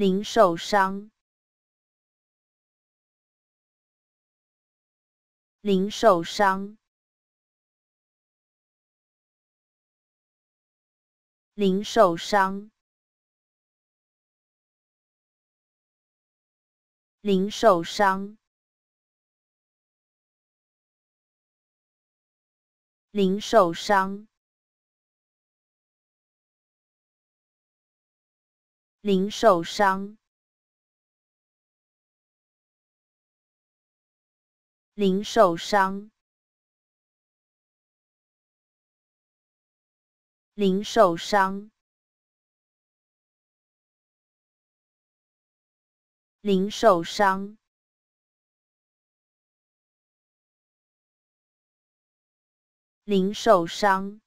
零售商，零售商，零售商，零售商，零售商。 零售商，零售商，零售商，零售商，零售商。